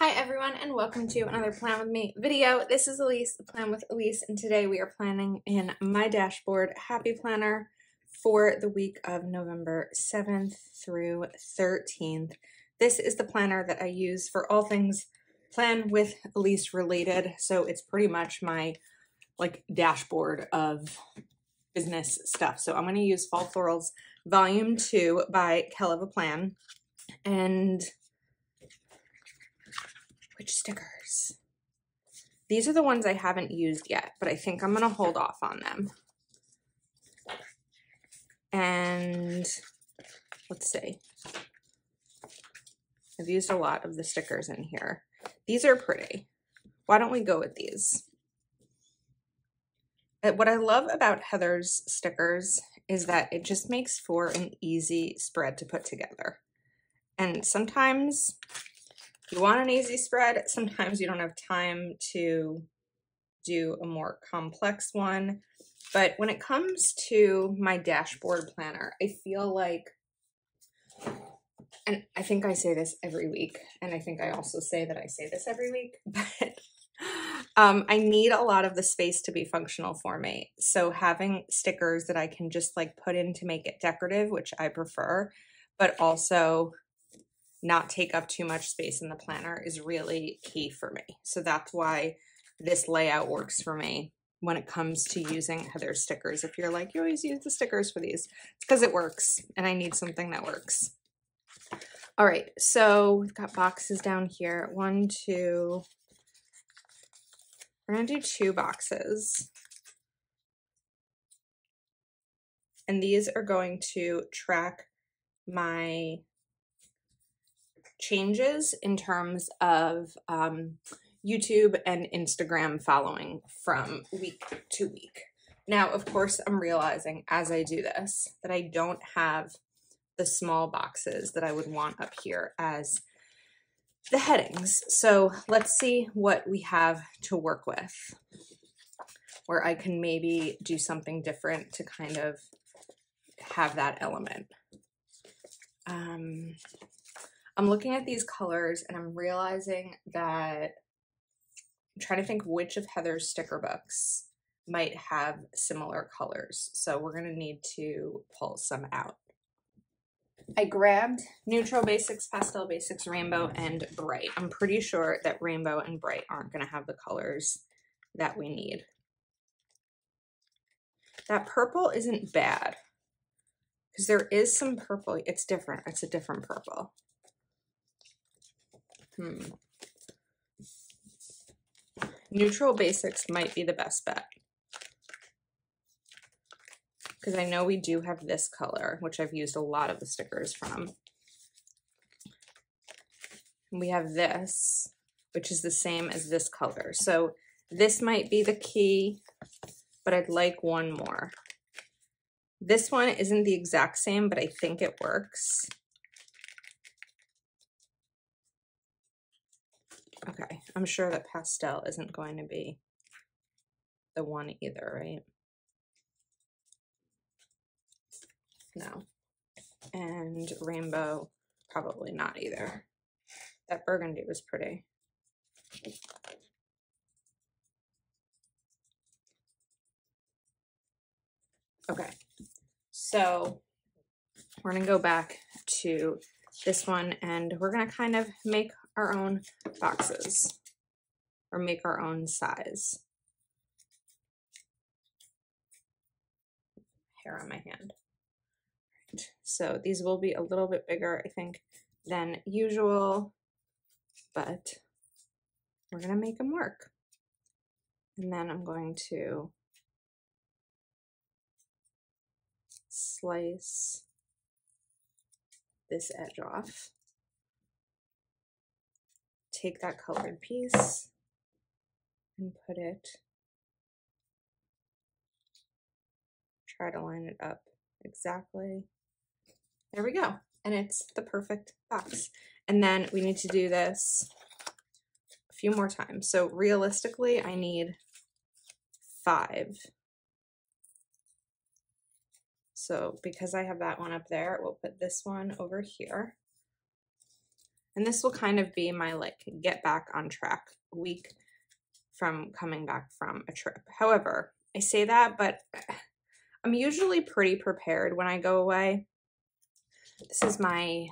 Hi everyone, and welcome to another Plan With Me video. This is Ilysse, Plan With Ilysse, and today we are planning in my dashboard Happy Planner for the week of November 7th through 13th. This is the planner that I use for all things Plan With Ilysse related, so it's pretty much my like dashboard of business stuff. So I'm going to use Fall Florals volume 2 by Kell of a Plan, and which stickers? These are the ones I haven't used yet, but I think I'm gonna hold off on them. And let's see. I've used a lot of the stickers in here. These are pretty. Why don't we go with these? What I love about Heather's stickers is that it just makes for an easy spread to put together. And sometimes you want an easy spread, sometimes you don't have time to do a more complex one. But when it comes to my dashboard planner, I feel like, and I think I say this every week, and I think I also say that I say this every week, but I need a lot of the space to be functional for me. So having stickers that I can just like put in to make it decorative, which I prefer, but also not take up too much space in the planner is really key for me. So that's why this layout works for me when it comes to using Heather's stickers. If you're like, you always use the stickers for these, it's because it works and I need something that works. All right, so we've got boxes down here. One, two, we're gonna do two boxes. And these are going to track my changes in terms of YouTube and Instagram following from week to week. Now, of course, I'm realizing as I do this that I don't have the small boxes that I would want up here as the headings. So let's see what we have to work with, where I can maybe do something different to kind of have that element. I'm looking at these colors and I'm realizing that I'm trying to think which of Heather's sticker books might have similar colors. So we're gonna need to pull some out. I grabbed Neutral Basics, Pastel Basics, Rainbow, and Bright. I'm pretty sure that Rainbow and Bright aren't gonna have the colors that we need. That purple isn't bad because there is some purple. It's different, it's a different purple. Neutral Basics might be the best bet, because I know we do have this color, which I've used a lot of the stickers from. And we have this, which is the same as this color. So this might be the key, but I'd like one more. This one isn't the exact same, but I think it works. Okay, I'm sure that pastel isn't going to be the one either, right? No. And rainbow, probably not either. That burgundy was pretty. Okay, so we're gonna go back to this one and we're gonna kind of make our own boxes or make our own size. Hair on my hand. Right. So these will be a little bit bigger, I think, than usual, but we're gonna make them work. And then I'm going to slice this edge off. Take that colored piece and put it, try to line it up exactly. There we go. And it's the perfect box. And then we need to do this a few more times. So realistically, I need 5. So because I have that one up there, we'll put this one over here. And this will kind of be my like get back on track week from coming back from a trip. However, I say that, but I'm usually pretty prepared when I go away. This is my,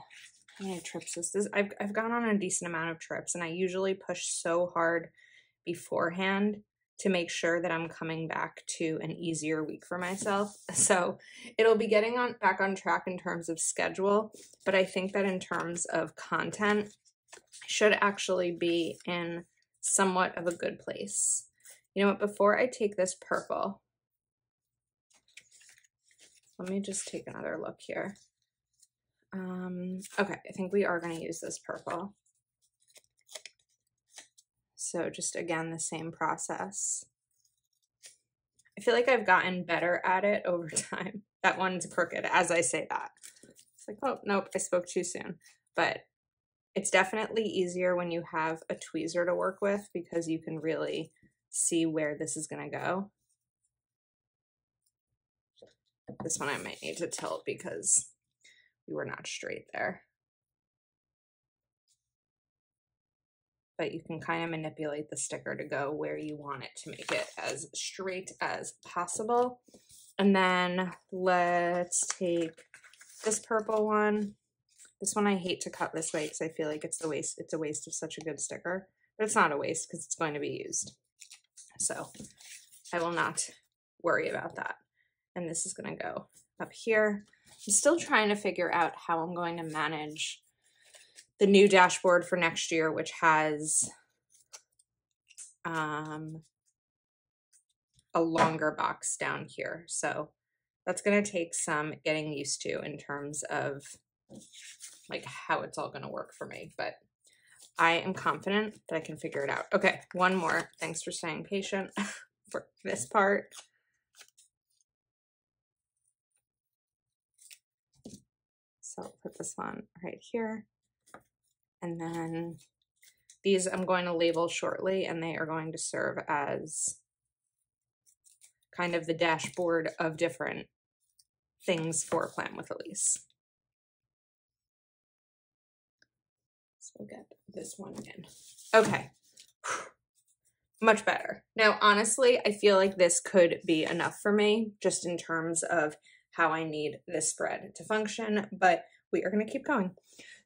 how many trips this is? I've gone on a decent amount of trips, and I usually push so hard beforehand to make sure that I'm coming back to an easier week for myself. So it'll be getting on back on track in terms of schedule, but I think that in terms of content, I should actually be in somewhat of a good place. You know what, before I take this purple, let me just take another look here. Okay, I think we are gonna use this purple. So just again, the same process. I feel like I've gotten better at it over time. That one's crooked as I say that. It's like, oh, nope, I spoke too soon. But it's definitely easier when you have a tweezer to work with because you can really see where this is gonna go. This one I might need to tilt because we were not straight there. But you can kind of manipulate the sticker to go where you want it to make it as straight as possible. And then let's take this purple one. This one I hate to cut this way because I feel like it's a waste. It's a waste of such a good sticker, but it's not a waste because it's going to be used. So I will not worry about that. And this is gonna go up here. I'm still trying to figure out how I'm going to manage the new dashboard for next year, which has a longer box down here. So that's gonna take some getting used to in terms of like how it's all gonna work for me, but I am confident that I can figure it out. Okay, one more. Thanks for staying patient for this part. So I'll put this one right here. And then these I'm going to label shortly, and they are going to serve as kind of the dashboard of different things for Plan With Ilysse. So we'll get this one in. Okay, much better. Now, honestly, I feel like this could be enough for me just in terms of how I need this spread to function, but we are gonna keep going.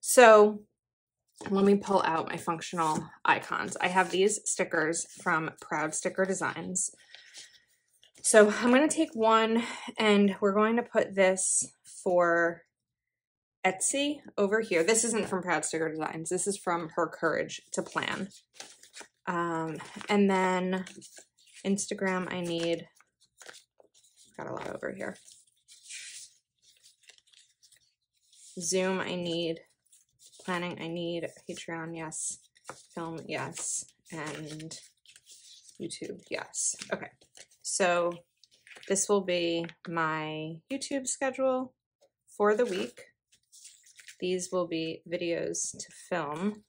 So let me pull out my functional icons. I have these stickers from Proud Sticker Designs. So I'm going to take one and we're going to put this for Etsy over here. This isn't from Proud Sticker Designs. This is from Her Courage to Plan. And then Instagram, I need, got a lot over here. Zoom, I need. Planning, I need. Patreon, yes. Film, yes. And YouTube, yes. Okay, so this will be my YouTube schedule for the week. These will be videos to film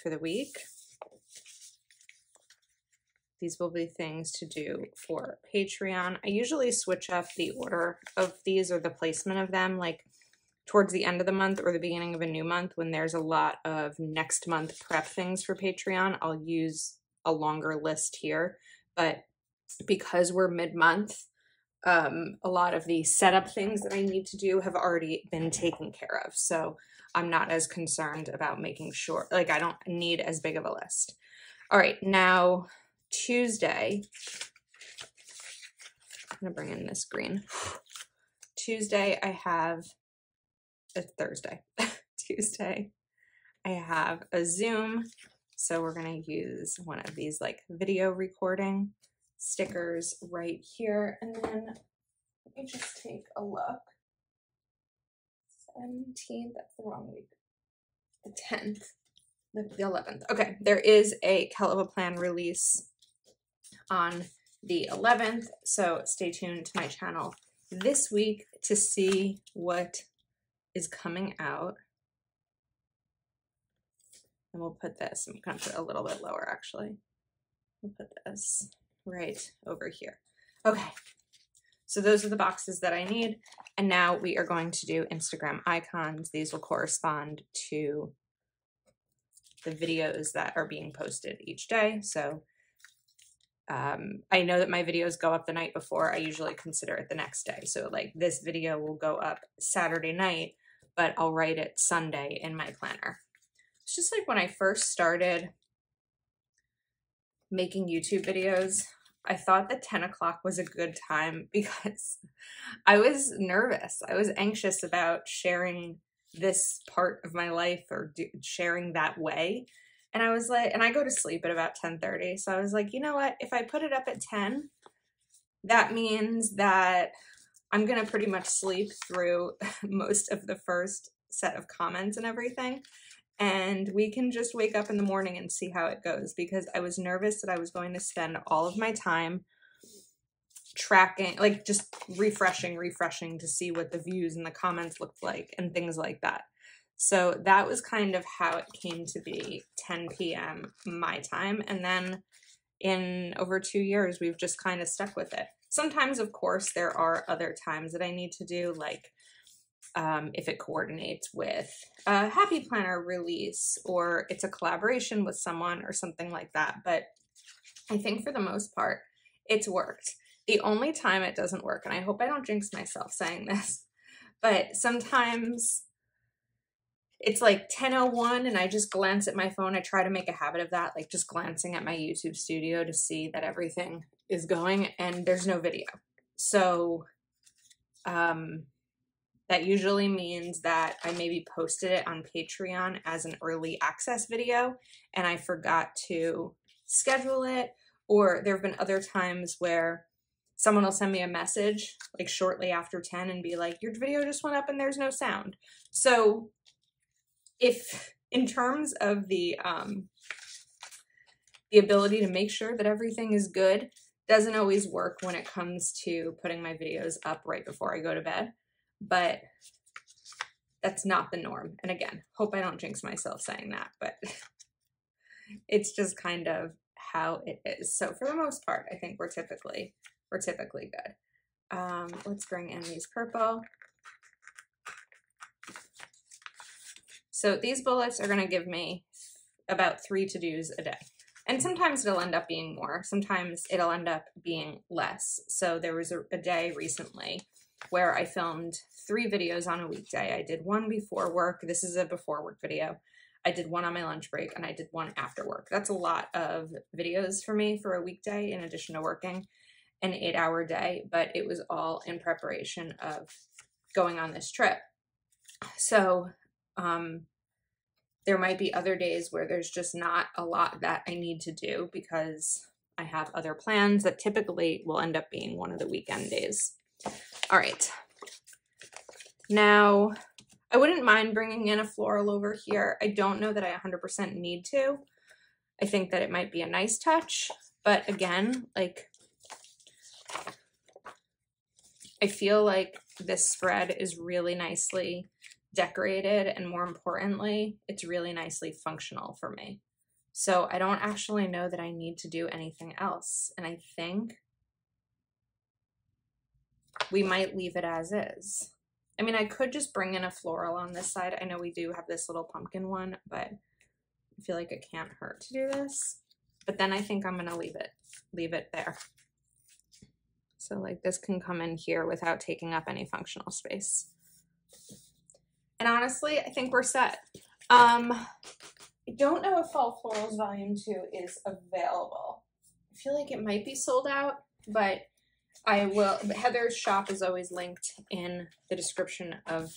for the week. These will be things to do for Patreon. I usually switch up the order of these or the placement of them, like towards the end of the month or the beginning of a new month when there's a lot of next month prep things for Patreon, I'll use a longer list here. But because we're mid-month, a lot of the setup things that I need to do have already been taken care of. So I'm not as concerned about making sure, like I don't need as big of a list. All right, now Tuesday, I'm gonna bring in this green. Tuesday I have, it's Thursday, Tuesday, I have a Zoom. So we're gonna use one of these like video recording stickers right here. And then let me just take a look. 17th, that's the wrong week. The 10th, the 11th. Okay, there is a Kell of a Plan release on the 11th. So stay tuned to my channel this week to see what is coming out. And we'll put this, I'm gonna put it a little bit lower actually. We'll put this right over here. Okay, so those are the boxes that I need. And now we are going to do Instagram icons. These will correspond to the videos that are being posted each day. So I know that my videos go up the night before. I usually consider it the next day. So like this video will go up Saturday night, but I'll write it Sunday in my planner. It's just like when I first started making YouTube videos, I thought that 10 o'clock was a good time because I was nervous. I was anxious about sharing this part of my life or sharing that way. And I was like, and I go to sleep at about 10:30. So I was like, you know what? If I put it up at 10, that means that I'm going to pretty much sleep through most of the first set of comments and everything. And we can just wake up in the morning and see how it goes, because I was nervous that I was going to spend all of my time tracking, like just refreshing to see what the views and the comments looked like and things like that. So that was kind of how it came to be 10 p.m. my time. And then in over 2 years, we've just kind of stuck with it. Sometimes, of course, there are other times that I need to do, like if it coordinates with a Happy Planner release or it's a collaboration with someone or something like that. But I think for the most part, it's worked. The only time it doesn't work, and I hope I don't jinx myself saying this, but sometimes it's like 10:01 and I just glance at my phone. I try to make a habit of that, like just glancing at my YouTube studio to see that everything is going, and there's no video. So that usually means that I maybe posted it on Patreon as an early access video and I forgot to schedule it. Or there have been other times where someone will send me a message like shortly after 10 and be like, your video just went up and there's no sound. So if in terms of the ability to make sure that everything is good, doesn't always work when it comes to putting my videos up right before I go to bed. But that's not the norm. And again, hope I don't jinx myself saying that, but it's just kind of how it is. So for the most part, I think we're typically good. Let's bring in these purple. So these bullets are gonna give me about 3 to-dos a day. And sometimes it'll end up being more, sometimes it'll end up being less. So there was a day recently where I filmed 3 videos on a weekday. I did one before work. This is a before work video. I did one on my lunch break and I did one after work. That's a lot of videos for me for a weekday in addition to working an 8-hour day, but it was all in preparation of going on this trip. So there might be other days where there's just not a lot that I need to do because I have other plans that typically will end up being one of the weekend days. All right, now I wouldn't mind bringing in a floral over here. I don't know that I 100% need to. I think that it might be a nice touch, but again, like I feel like this spread is really nicely decorated, and more importantly, it's really nicely functional for me. So I don't actually know that I need to do anything else, and I think we might leave it as is. I mean, I could just bring in a floral on this side. I know we do have this little pumpkin one, but I feel like it can't hurt to do this. But then I think I'm gonna leave it there. So like this can come in here without taking up any functional space. And honestly, I think we're set. I don't know if Fall Florals volume 2 is available. I feel like it might be sold out, but I will. Heather's shop is always linked in the description of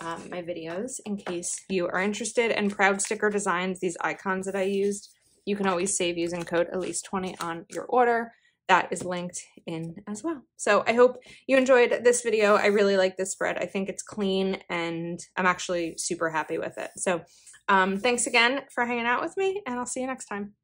my videos in case you are interested. And Proud Sticker Designs, these icons that I used, you can always save using code Ilysse20 on your order. That is linked in as well. So I hope you enjoyed this video. I really like this spread. I think it's clean and I'm actually super happy with it. So thanks again for hanging out with me, and I'll see you next time.